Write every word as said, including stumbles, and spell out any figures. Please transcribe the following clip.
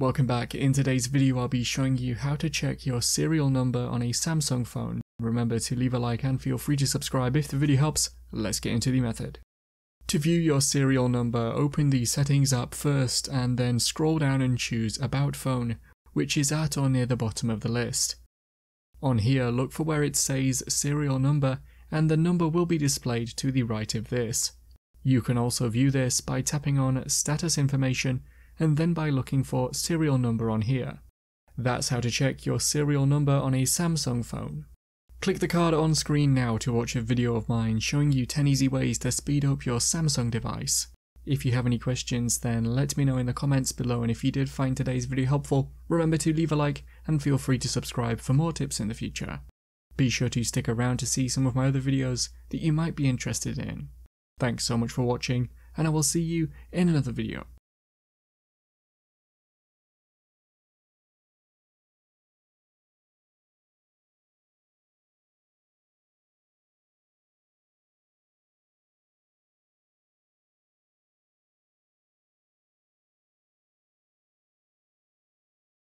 Welcome back. In today's video I'll be showing you how to check your serial number on a Samsung phone. Remember to leave a like and feel free to subscribe if the video helps. Let's get into the method. To view your serial number, open the settings app first and then scroll down and choose About Phone, which is at or near the bottom of the list. On here, look for where it says serial number and the number will be displayed to the right of this. You can also view this by tapping on status information and then by looking for serial number on here. That's how to check your serial number on a Samsung phone. Click the card on screen now to watch a video of mine showing you ten easy ways to speed up your Samsung device. If you have any questions, then let me know in the comments below, and if you did find today's video helpful, remember to leave a like and feel free to subscribe for more tips in the future. Be sure to stick around to see some of my other videos that you might be interested in. Thanks so much for watching, and I will see you in another video.